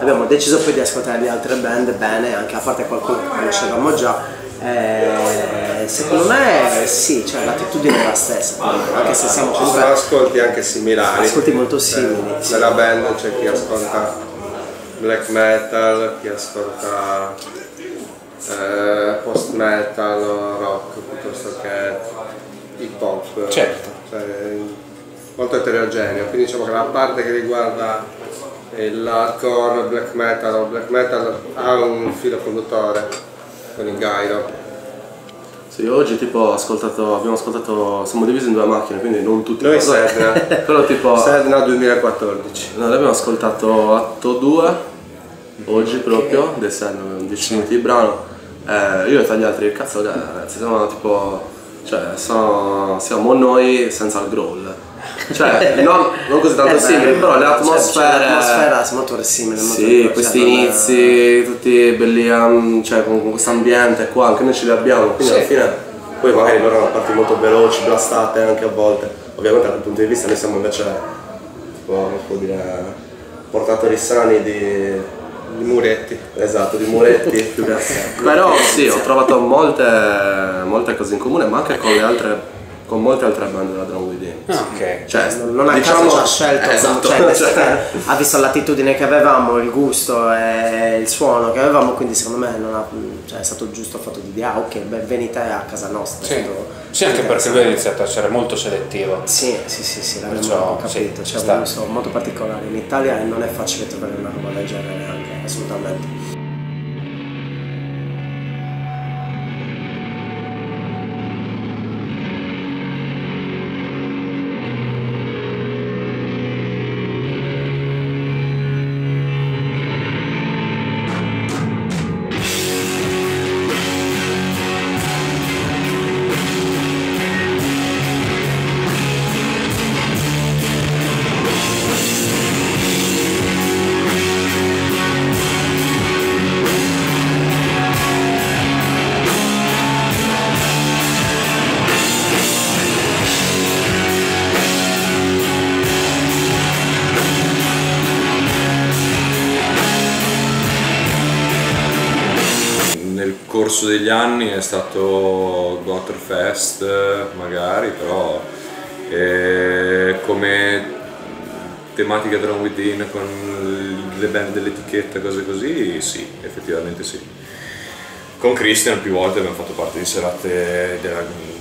abbiamo deciso poi di ascoltare le altre band bene, anche a parte qualcuno che conoscevamo già. Secondo me sì, cioè l'attitudine è la stessa, anche se siamo comunque ascolti anche similari, ascolti molto simili. Nella band c'è chi ascolta black metal, chi ascolta post metal, rock piuttosto che hip hop, certo. Cioè, molto eterogeneo, quindi diciamo che la parte che riguarda l'hardcore, black metal o black metal ha un filo conduttore con il Gairo. Sì, oggi tipo abbiamo ascoltato, siamo divisi in due macchine, quindi non tutti noi Sedna, però tipo Sedna 2014. No, noi abbiamo ascoltato Atto 2 oggi proprio, dei Sedna, 10 minuti di brano. Io e tra gli altri, cazzo ragazzi, siamo tipo, cioè siamo noi senza il growl. Cioè, non così tanto simili, però le atmosfere. Cioè, l'atmosfera è molto simile. Sì, questi inizi, tutti belli, cioè con questo ambiente qua, anche noi ce li abbiamo, quindi alla fine. Poi magari loro hanno parti molto veloci, blastate anche a volte. Ovviamente dal punto di vista noi siamo invece, come si può dire, portatori sani di muretti. Esatto, di muretti più che. Però sì, ho trovato molte cose in comune, ma anche con le altre. Con molte altre band della Drum Widding. Ok. Cioè, non a diciamo, caso ci ha scelto, esatto, cioè, ha visto l'attitudine che avevamo, il gusto e il suono che avevamo, quindi secondo me non ha, cioè, è stato giusto fatto di dire, ah ok, beh, venite a casa nostra. Sì, sì, anche perché lui ha iniziato a essere molto selettivo. Sì, l'avevo capito, sì, cioè, sono molto particolare in Italia e non è facile trovare una roba del genere neanche, assolutamente. Degli anni è stato Gotherfest magari, però come tematica Drum Widding con le band dell'etichetta, cose così, sì, effettivamente sì. Con Christian più volte abbiamo fatto parte di serate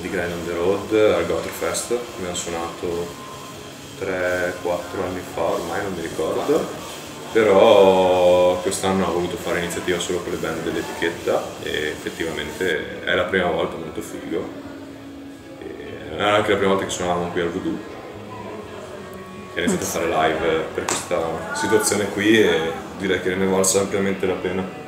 di Grind On The Road al Gotherfest, abbiamo suonato 3-4 anni fa, ormai non mi ricordo. Però quest'anno ho voluto fare iniziativa solo con le band dell'etichetta e effettivamente è la prima volta, molto figo. Era anche la prima volta che suonavamo qui al Voodoo, che ho iniziato a fare live per questa situazione qui e direi che ne è valsa ampiamente la pena.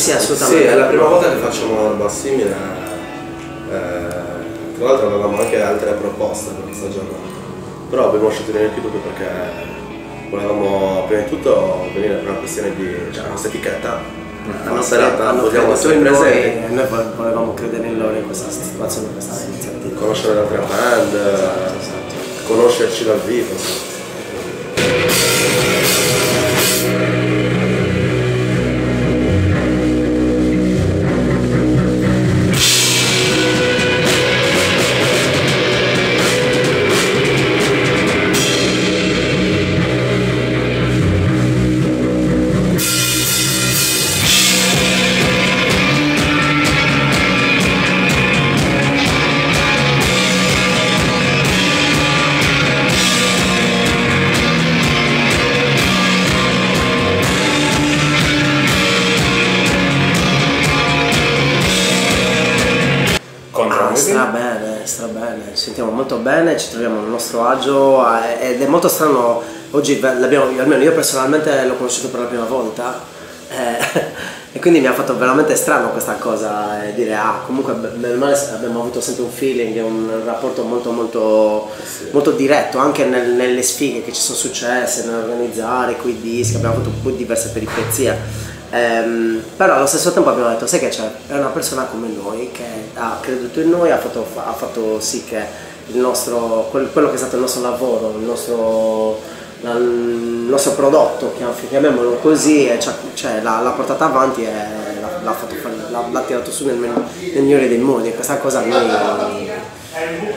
Sì, assolutamente. Sì, è la prima volta che facciamo una roba simile. Tra l'altro avevamo anche altre proposte per questa giornata, però abbiamo scelto di venire qui proprio perché volevamo prima di tutto venire per una questione di, cioè, la nostra etichetta, la nostra serata, vogliamo essere presenti. Noi volevamo credere in loro, in questa situazione, in questa iniziativa. Conoscere le altre band, esatto. Conoscerci dal vivo. Sentiamo molto bene, ci troviamo nel nostro agio ed è molto strano oggi, almeno io personalmente l'ho conosciuto per la prima volta E quindi mi ha fatto veramente strano questa cosa, dire comunque bene o male abbiamo avuto sempre un feeling, un rapporto molto diretto, anche nelle sfighe che ci sono successe nell'organizzare quei dischi, abbiamo avuto un po' diverse peripezie. Però allo stesso tempo abbiamo detto, sai che c'è, è una persona come noi che ha creduto in noi, ha fatto sì che il nostro, quello che è stato il nostro lavoro, il nostro prodotto, chiamiamolo così, cioè, l'ha portato avanti e l'ha tirato su nel migliore dei modi, e questa cosa noi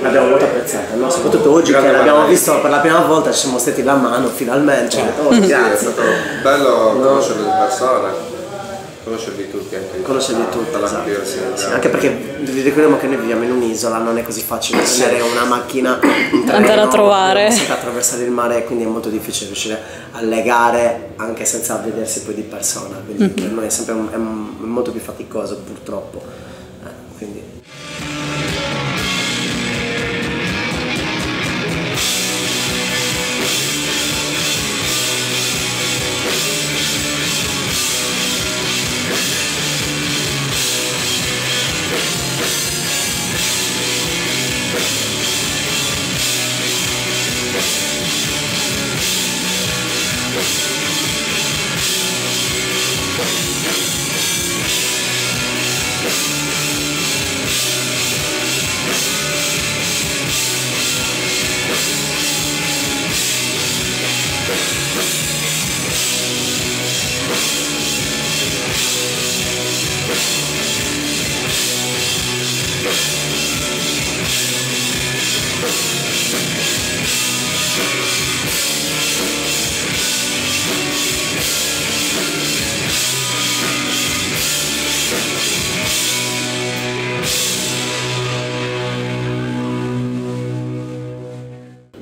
l'abbiamo molto apprezzata, no? Soprattutto oggi che l'abbiamo visto per la prima volta, ci siamo stretti la mano finalmente, cioè, grazie. È stato bello conoscervi di persona. Conoscervi tutti anche. Conoscervi tutti, esatto. Sì, anche perché vi ricordiamo che noi viviamo in un'isola, non è così facile tenere una macchina, andare a trovare, attraversare il mare, quindi è molto difficile riuscire a legare anche senza vedersi poi di persona, quindi per noi è sempre è molto più faticoso purtroppo. Quindi.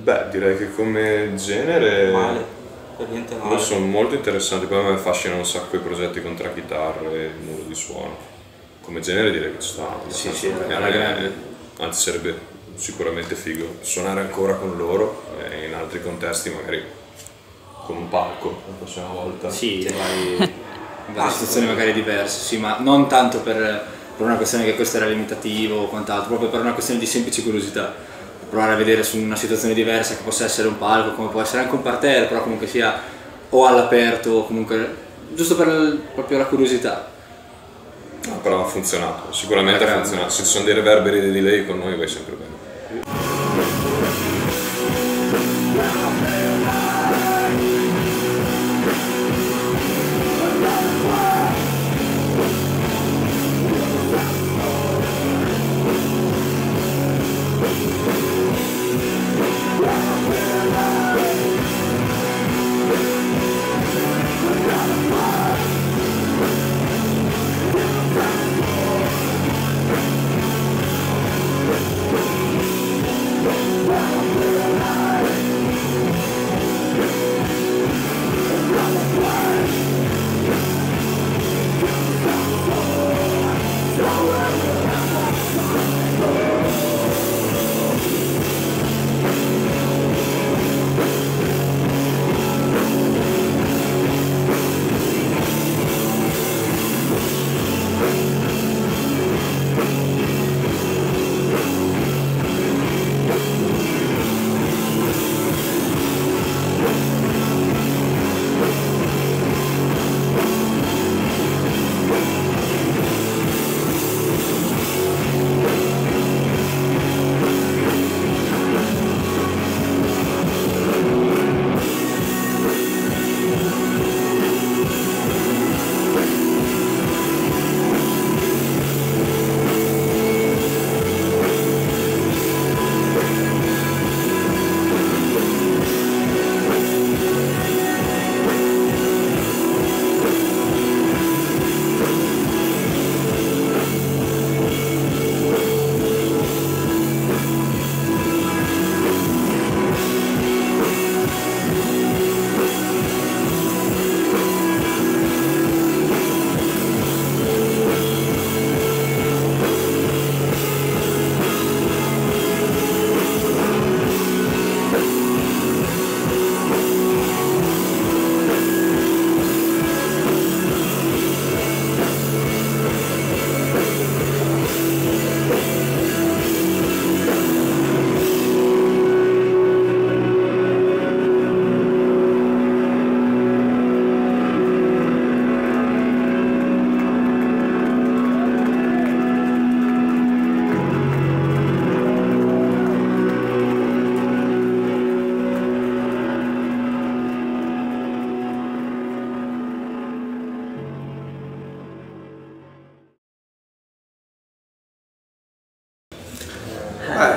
Beh, direi che come genere male. Sono molto interessanti, poi a me affascinano un sacco i progetti con tre chitarre e il muro di suono. Come genere direi che ci sta, anzi sarebbe sicuramente figo suonare ancora con loro e in altri contesti, magari con un palco la prossima volta. Sì, magari situazioni magari diverse, sì, ma non tanto per una questione che questo era limitativo o quant'altro, proprio per una questione di semplice curiosità. Provare a vedere su una situazione diversa, che possa essere un palco, come può essere anche un parterre, però comunque sia o all'aperto o comunque giusto per proprio la curiosità. No, però ha funzionato, sicuramente ha funzionato. Se ci sono dei reverberi e dei delay con noi vai sempre bene.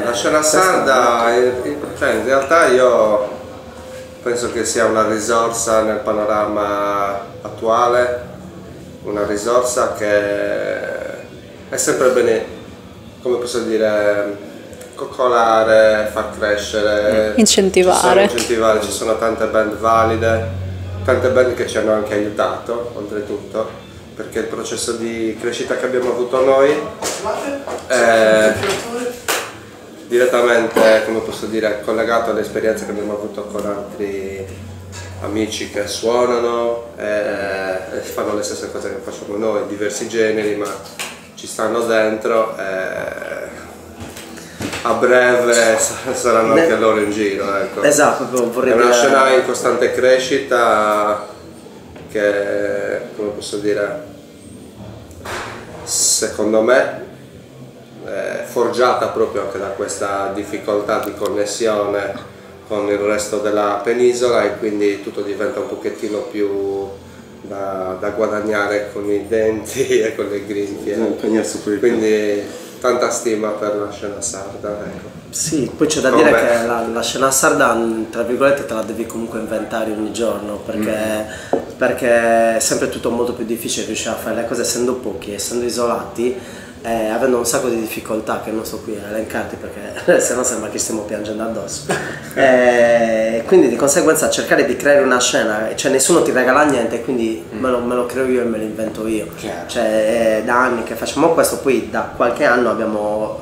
La scena sarda, cioè in realtà io penso che sia una risorsa nel panorama attuale, una risorsa che è sempre bene, come posso dire, coccolare, far crescere, incentivare. Ci sono tante band valide, tante band che ci hanno anche aiutato, oltretutto, perché il processo di crescita che abbiamo avuto noi è direttamente, come posso dire, collegato all'esperienza che abbiamo avuto con altri amici che suonano e fanno le stesse cose che facciamo noi, diversi generi, ma ci stanno dentro. A breve saranno anche loro in giro, ecco. Esatto, vorrei dire. È una scena in costante crescita che, come posso dire, secondo me è forgiata proprio anche da questa difficoltà di connessione con il resto della penisola, e quindi tutto diventa un pochettino più da guadagnare con i denti e con le grinfie. Quindi tanta stima per la scena sarda, ecco. Sì, poi c'è da dire che la scena sarda, tra virgolette, te la devi comunque inventare ogni giorno, perché è sempre tutto molto più difficile riuscire a fare le cose essendo pochi, essendo isolati, avendo un sacco di difficoltà che non so qui a elencarti perché sennò sembra che stiamo piangendo addosso. Quindi di conseguenza cercare di creare una scena, cioè nessuno ti regala niente, quindi me lo creo io e me lo invento io. Chiaro. Cioè da anni che facciamo questo, poi da qualche anno abbiamo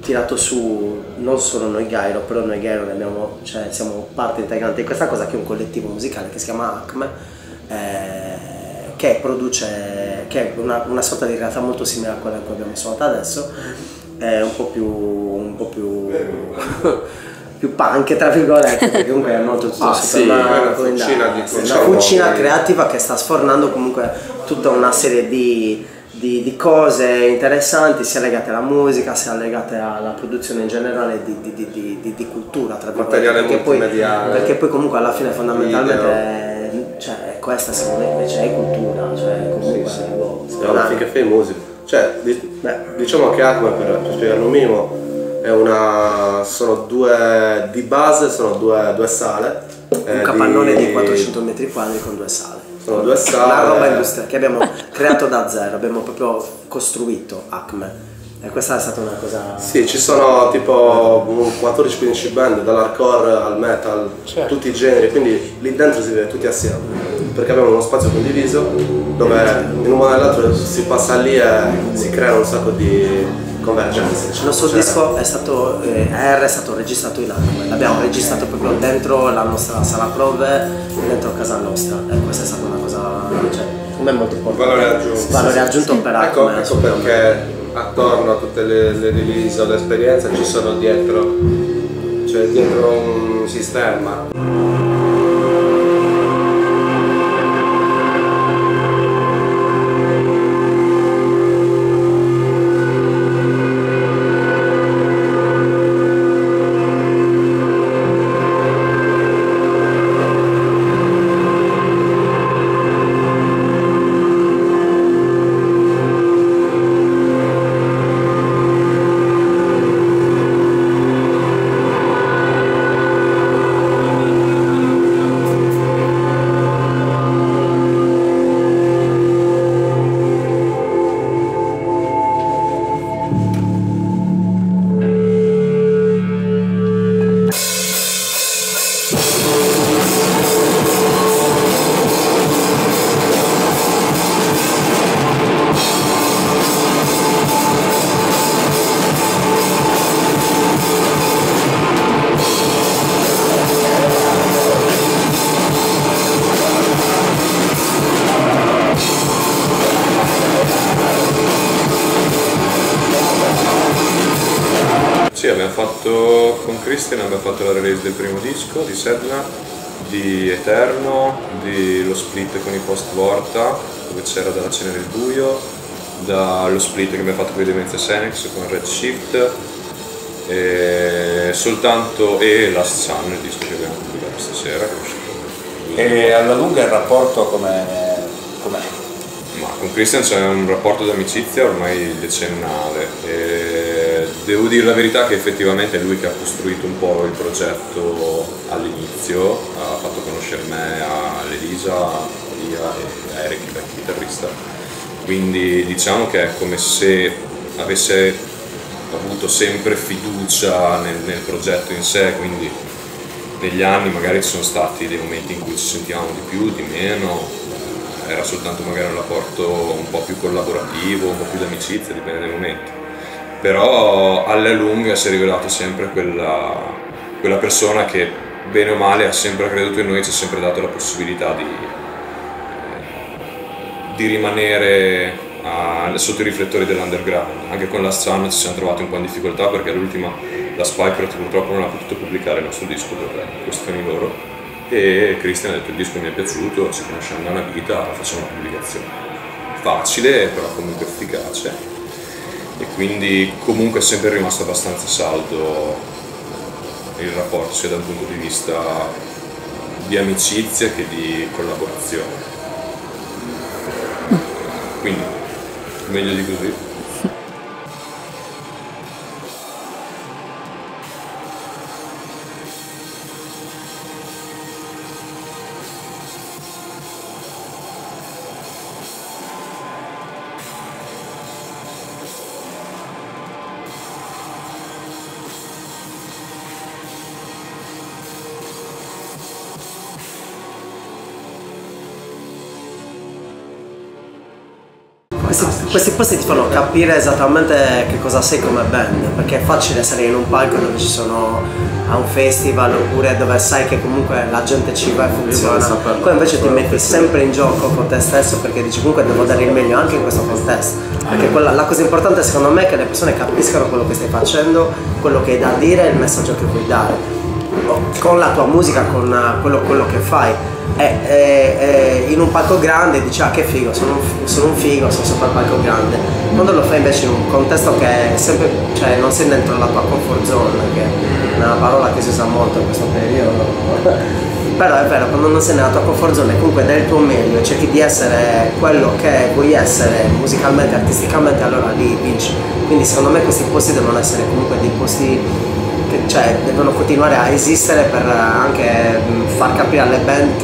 tirato su non solo noi Gairo, però noi Gairo cioè siamo parte integrante di questa cosa che è un collettivo musicale che si chiama ACME, che è una sorta di realtà molto simile a quella che abbiamo suonato adesso, è un po' più più punk, tra virgolette, perché comunque è molto tutto una cucina creativa che sta sfornando comunque tutta una serie di cose interessanti, sia legate alla musica, sia legate alla produzione in generale di cultura, tra virgolette, perché poi comunque alla fine fondamentalmente cioè questa secondo me invece è cultura, cioè comunque è una finché musica, cioè diciamo che ACME, per spiegarlo un minimo, è una, sono due di base, sono due sale, un capannone di 400 metri quadri con due sale. Sono due sale, una roba industriale che abbiamo creato da zero, abbiamo proprio costruito ACME. E questa è stata una cosa... Sì, ci sono tipo 14-15 band, dall'hardcore al metal, certo, tutti i generi, quindi lì dentro si vive tutti assieme, perché abbiamo uno spazio condiviso dove in un modo e l'altro si passa lì e si creano un sacco di convergenze. Il nostro disco è stato registrato in ACME, l'abbiamo registrato proprio dentro la nostra sala prove, dentro casa nostra, e questa è stata una cosa... cioè, come molto importante. Valore aggiunto per ACME. Ecco perché attorno a tutte le release o le esperienze ci sono dietro, cioè dietro un sistema. Abbiamo fatto la release del primo disco di Sedna, di Eterno, dello split con i Post Vorta, dove c'era Dalla Cenere del Buio, dallo split che abbiamo fatto con i Demenze e Senex con Redshift, e Last Sun, il disco che abbiamo pubblicato stasera. E alla lunga il rapporto com'è? Ma con Christian c'è un rapporto d'amicizia ormai decennale. Devo dire la verità che effettivamente è lui che ha costruito un po' il progetto all'inizio, ha fatto conoscere me a Elisa, a Eric, il vecchio chitarrista, quindi diciamo che è come se avesse avuto sempre fiducia nel progetto in sé, quindi negli anni magari ci sono stati dei momenti in cui ci sentivamo di più, di meno, era soltanto magari un rapporto un po' più collaborativo, un po' più d'amicizia, dipende dai momenti. Però alla lunga si è rivelato sempre quella persona che bene o male ha sempre creduto in noi e ci ha sempre dato la possibilità di rimanere sotto i riflettori dell'underground. Anche con Last Sun ci siamo trovati un po' in difficoltà perché l'ultima, la Spike purtroppo non ha potuto pubblicare il nostro disco per questioni loro, e Christian ha detto il disco mi è piaciuto, ci conosciamo da una vita, facciamo una pubblicazione facile però comunque efficace. E quindi comunque è sempre rimasto abbastanza saldo il rapporto sia dal punto di vista di amicizia che di collaborazione. Quindi, meglio di così. Questi posti ti fanno capire esattamente che cosa sei come band, perché è facile essere in un palco dove ci sono a un festival oppure dove sai che comunque la gente ci va e funziona. Poi invece ti metti sempre in gioco con te stesso perché dici comunque devo dare il meglio anche in questo contesto. Perché la cosa importante secondo me è che le persone capiscano quello che stai facendo, quello che hai da dire e il messaggio che vuoi dare. Con la tua musica, con quello che fai. In un palco grande dici ah che figo, sono un figo, sono sopra il palco grande. Quando lo fai invece in un contesto che è sempre, cioè non sei dentro la tua comfort zone, che è una parola che si usa molto in questo periodo, però è vero, quando non sei nella tua comfort zone comunque dai il tuo meglio e cerchi di essere quello che vuoi essere musicalmente, artisticamente, allora lì vinci. Quindi secondo me questi posti devono essere comunque dei posti, cioè devono continuare a esistere per anche far capire alle band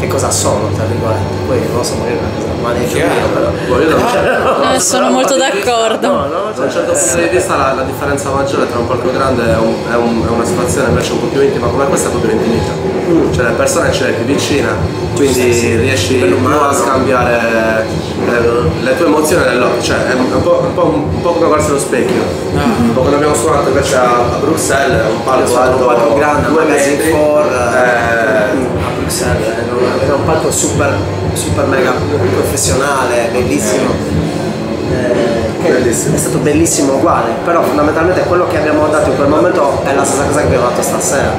che cosa sono, tra virgolette. Poi non so, magari una cosa male, però sono molto d'accordo. Da un certo punto di vista la differenza maggiore tra un palco grande è una situazione invece un po' più intima come questa, è proprio infinita. Cioè le persone c'è più vicina, quindi sì, riesci più a scambiare le tue emozioni nell'occhio, cioè è un po' come guardarsi allo specchio. Quando abbiamo suonato invece a Bruxelles, un palco grande, due mesi a Bruxelles, era un palco super mega professionale, bellissimo. Bellissimo. È stato bellissimo uguale, però fondamentalmente quello che abbiamo dato in quel momento è la stessa cosa che abbiamo dato stasera.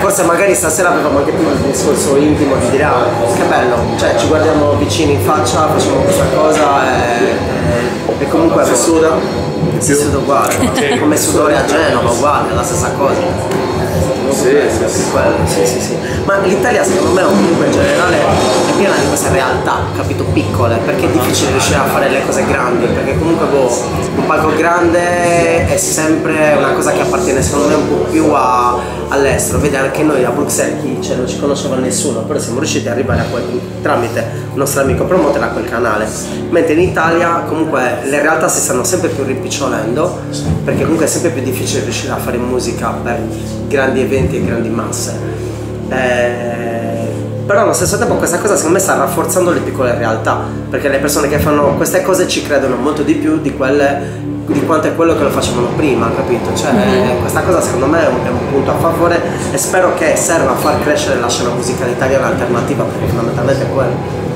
Forse magari stasera avevamo anche più il discorso intimo di dire ah, che bello, cioè ci guardiamo vicini in faccia, facciamo questa cosa e comunque si suda, uguale, come sudore a Genova, uguale, è la stessa cosa. Sì. Ma l'Italia secondo me comunque in generale è piena di queste realtà, capito, piccole, perché è difficile riuscire a fare le cose grandi, perché comunque un palco grande è sempre una cosa che appartiene secondo me un po' più all'estero. Vedi anche noi a Bruxelles, cioè non ci conosceva nessuno, però siamo riusciti ad arrivare a tramite il nostro amico promoter a quel canale, mentre in Italia comunque le realtà si stanno sempre più rimpicciolendo, perché comunque è sempre più difficile riuscire a fare musica per grandi eventi e grandi masse, però allo stesso tempo questa cosa secondo me sta rafforzando le piccole realtà, perché le persone che fanno queste cose ci credono molto di più di quanto è quello che lo facevano prima, capito? Cioè questa cosa secondo me è un punto a favore e spero che serva a far crescere la scena musicale italiana alternativa, perché fondamentalmente è quello.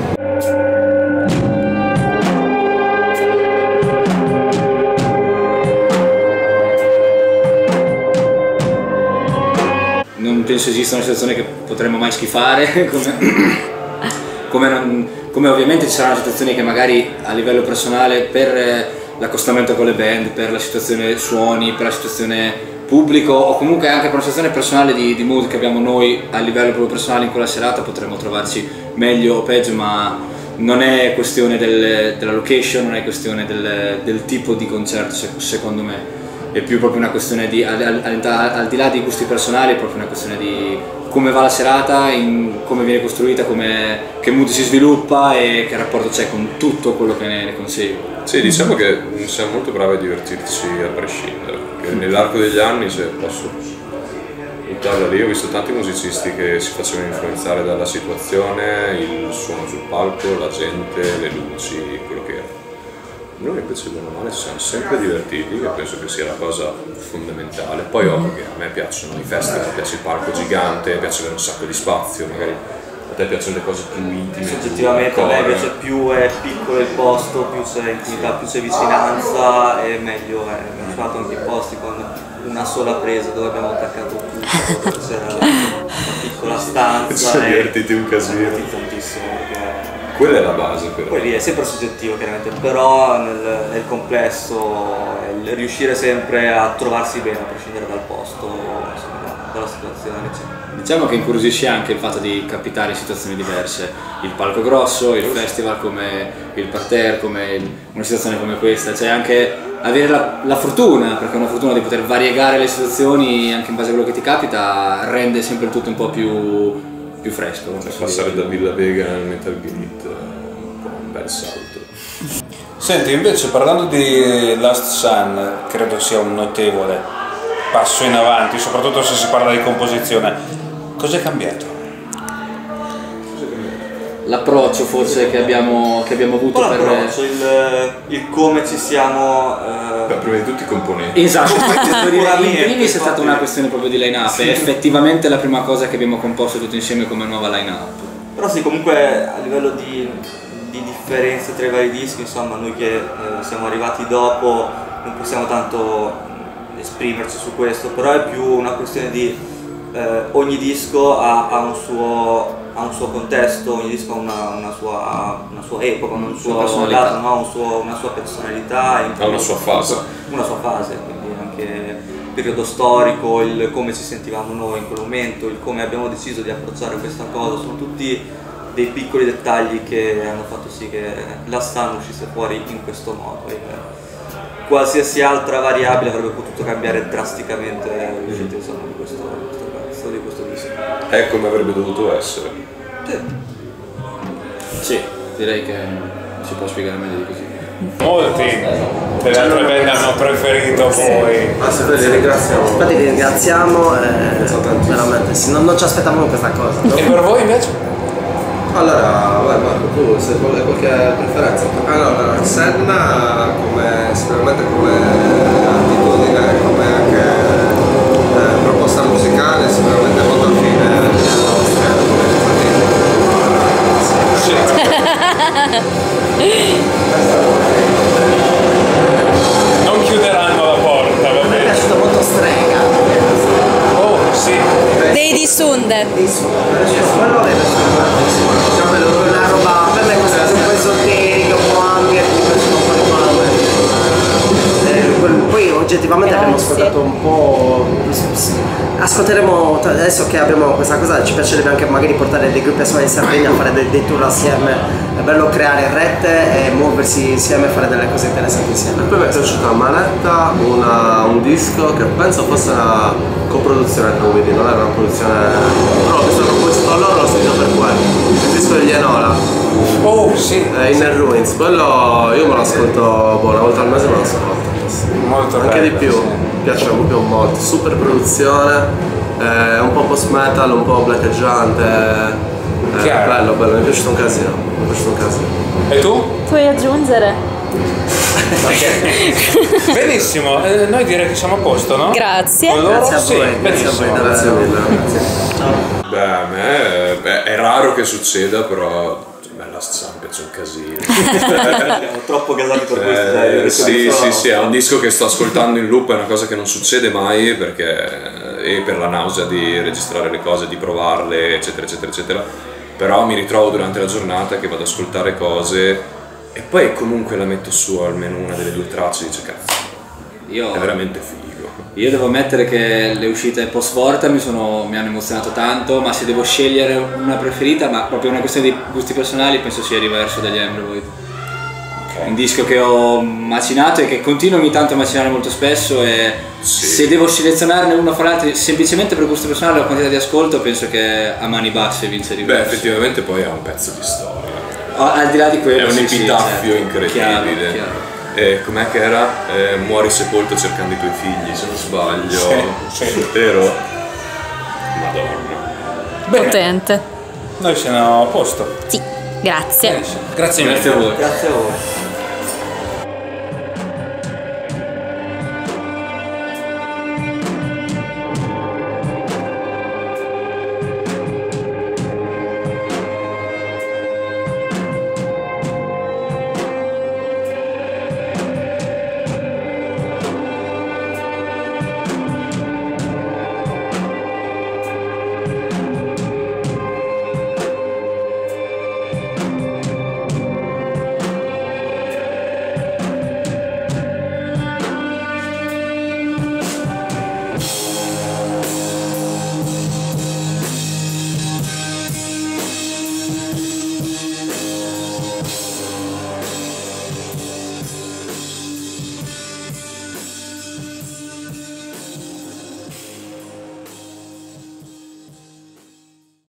Penso esista una situazione che potremmo mai schifare, come ovviamente ci saranno situazioni che magari a livello personale, per l'accostamento con le band, per la situazione suoni, per la situazione pubblico o comunque anche per una situazione personale di mood che abbiamo noi a livello proprio personale in quella serata, potremmo trovarci meglio o peggio, ma non è questione della location, non è questione del tipo di concerto, secondo me. è più proprio una questione di, al di là dei gusti personali, è proprio una questione di come va la serata, come viene costruita, che mood si sviluppa e che rapporto c'è con tutto quello che ne consegue. Sì, diciamo che siamo molto bravi a divertirci a prescindere, perché nell'arco degli anni, se posso buttarla lì, ho visto tanti musicisti che si facevano influenzare dalla situazione, il suono sul palco, la gente, le luci, quello che era. Noi invece bene o male ci siamo sempre divertiti, che penso che sia la cosa fondamentale. Poi ovvio che a me piacciono i festival, piace il palco gigante, piace avere un sacco di spazio, magari a te piacciono le cose più intime. Soggettivamente a me invece più è piccolo il posto, più c'è intimità, più c'è vicinanza e meglio è. Ho fatto anche i posti con una sola presa dove abbiamo attaccato tutto, dove c'era una piccola stanza. Ci siamo divertiti un casino. Quella è la base, però. Poi lì è sempre soggettivo chiaramente, però nel complesso riuscire sempre a trovarsi bene a prescindere dal posto, insomma, dalla situazione eccetera. Diciamo che incuriosisce anche il fatto di capitare in situazioni diverse, il palco grosso, il festival come il parterre, come una situazione come questa, cioè anche avere la fortuna, perché è una fortuna di poter variegare le situazioni anche in base a quello che ti capita, rende sempre il tutto un po' più fresco. Passare da Villa Vega al Metal Beat è un bel salto. Senti, invece parlando di Last Sun, credo sia un notevole passo in avanti, soprattutto se si parla di composizione. Cos'è cambiato? L'approccio forse che abbiamo avuto per il come ci siamo... Beh, prima di tutti i componenti. Esatto, in primis è stata una questione proprio di line-up, sì. È effettivamente la prima cosa che abbiamo composto tutti insieme come nuova line-up. Però sì, comunque a livello di differenze tra i vari dischi, insomma, noi che siamo arrivati dopo non possiamo tanto esprimerci su questo, però è più una questione di ogni disco ha un suo contesto, ogni disco ha una sua epoca, una sua personalità, una sua fase, quindi anche il periodo storico, il come ci sentivamo noi in quel momento, il come abbiamo deciso di approcciare questa cosa, sono tutti dei piccoli dettagli che hanno fatto sì che la Sun uscisse fuori in questo modo. Qualsiasi altra variabile avrebbe potuto cambiare drasticamente l'uscita di questo pezzo, di questo disco. È come avrebbe dovuto essere. Sì, direi che si può spiegare meglio di così. Molti delle altre band hanno preferito voi. Assolutamente, li ringraziamo. Infatti li ringraziamo, veramente, sì, non ci aspettavamo questa cosa. No? E per voi invece? Allora, vai Marco, tu se vuoi qualche preferenza. Allora, Sedna come sicuramente come attitudine, come anche proposta musicale, sicuramente molto affine alle nostre non chiuderanno la porta, va bene. Mi è piaciuto molto Strega. Oh, sì. Dei Disunde. Quello è la roba, per me questa cosa un po' esoterica, un po' ambient, mi piacciono un po' di mano. Poi oggettivamente abbiamo ascoltato un po'... Ascolteremo, adesso che abbiamo questa cosa, ci piacerebbe anche magari portare dei gruppi a suonare in Sardegna, a fare dei tour assieme. È bello creare rete e muoversi insieme e fare delle cose interessanti insieme. Poi mi è piaciuta una manetta, un disco che penso fosse una coproduzione tra Voodoo, non era una produzione... No, ho visto composito loro, l'ho sentito per quello. Il disco degli Enola. Oh sì! In Ruins, quello io me lo ascolto una volta al mese, me lo ascolto. Molto anche bello, di più, mi piace proprio molto, super produzione, un po' post metal, un po' blackeggiante, bello, bello, mi è piaciuto un casino, mi è piaciuto un casino. E tu? Puoi aggiungere? Okay. Benissimo, noi direi che siamo a posto, no? Grazie. Allora, grazie a voi, sì, grazie mille. Beh, a me è raro che succeda, però... Last Sun piace un casino. Siamo troppo gasati per questo. Sì, è un disco che sto ascoltando in loop, è una cosa che non succede mai perché è per la nausea di registrare le cose, di provarle, eccetera, eccetera, eccetera. Però mi ritrovo durante la giornata che vado ad ascoltare cose e poi comunque la metto su almeno una delle due tracce e dice cazzo, è veramente figo. Io devo ammettere che le uscite post Vorta mi hanno emozionato tanto, ma se devo scegliere una preferita, ma proprio una questione di gusti personali, penso sia diverso dagli Amberwood. Okay. Un disco che ho macinato e che continuo ogni tanto a macinare molto spesso e sì, se devo selezionarne uno fra l'altro semplicemente per gusto personale la quantità di ascolto penso che a mani basse vince di questo. Beh, effettivamente poi ha un pezzo di storia. Oh, al di là di quello è un epitaffio, sì, incredibile. Chiaro, chiaro. Com'è che era? Muori sepolto cercando i tuoi figli, se non sbaglio. Sì, sì. Vero? Madonna. Bene. Potente. Noi siamo a posto. Sì, grazie. Grazie mille. Grazie a voi.